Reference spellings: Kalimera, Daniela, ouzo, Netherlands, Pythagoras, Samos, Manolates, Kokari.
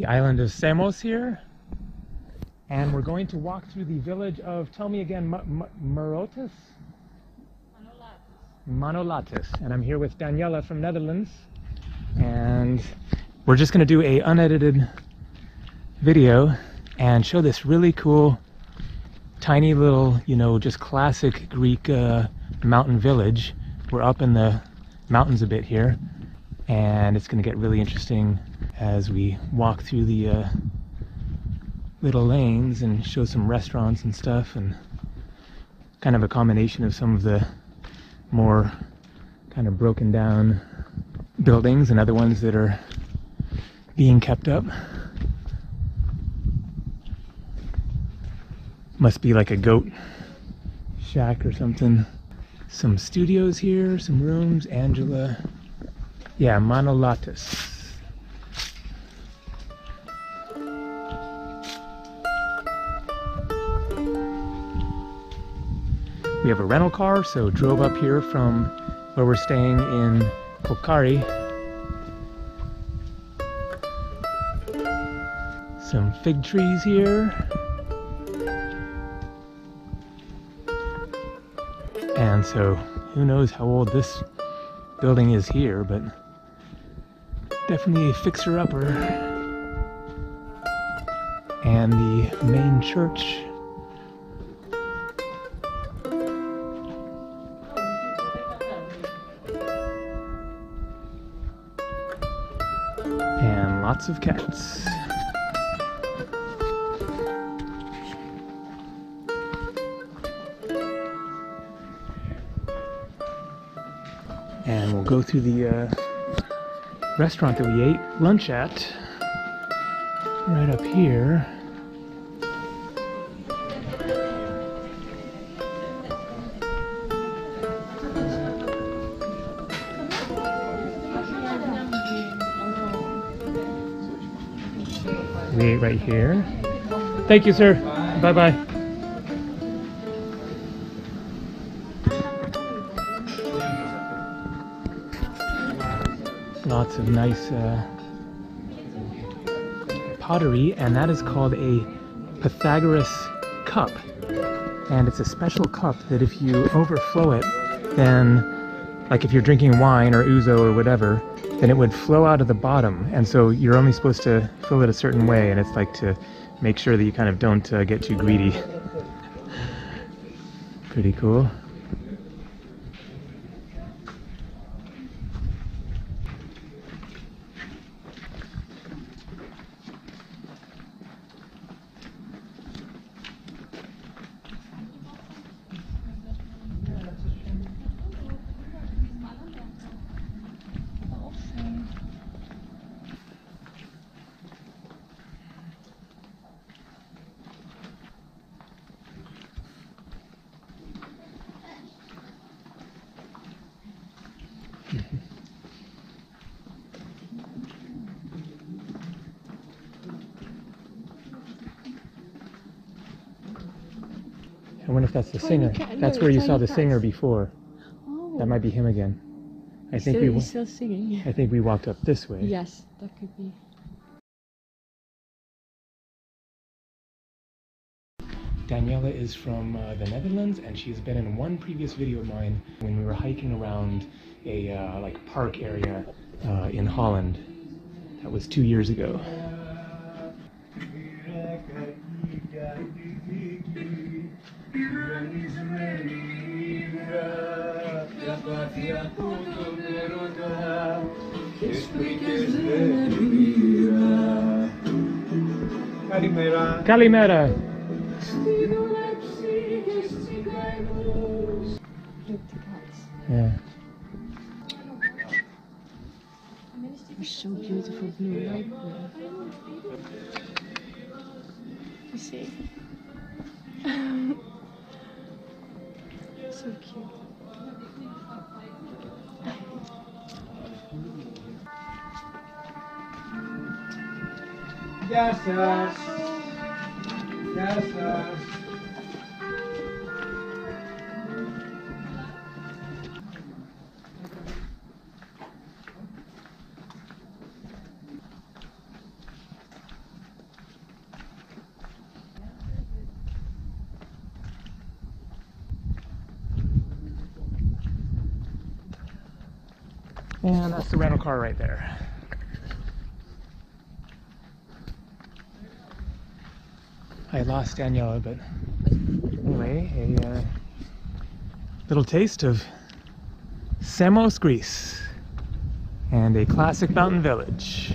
the island of Samos here. And we're going to walk through the village of, tell me again, Manolates? Manolates. And I'm here with Daniela from Netherlands. And we're just going to do a unedited video and show this really cool, tiny little, you know, just classic Greek mountain village. We're up in the mountains a bit here, and it's going to get really interesting as we walk through the little lanes and show some restaurants and stuff, and kind of a combination of some of the more kind of broken down buildings and other ones that are being kept up. Must be like a goat shack or something. Some studios here, some rooms, Angela. Yeah, Manolates. We have a rental car, so drove up here from where we're staying in Kokari. Some fig trees here. And so, who knows how old this building is here, but definitely a fixer-upper. And the main church. Lots of cats. And we'll go through the restaurant that we ate lunch at, right up here. Right here. Thank you, sir. Bye bye. Lots of nice pottery, and that is called a Pythagoras cup. And it's a special cup that if you overflow it, then, like if you're drinking wine or ouzo or whatever, then it would flow out of the bottom, and so you're only supposed to fill it a certain way, and it's like to make sure that you kind of don't get too greedy. Pretty cool. I wonder if that's the singer. That's where you saw the singer before. Oh. That might be him again. He's still singing. I think we walked up this way. Yes, that could be. Daniela is from the Netherlands, and she's been in one previous video of mine when we were hiking around a like park area in Holland. That was 2 years ago. Kalimera. Kalimera. Yeah. It's so beautiful blue light. You see? So cute. Yes, yes. Yes, yes. And that's the rental car right there. I lost Daniela, but anyway, a little taste of Samos, Greece, and a classic mountain village.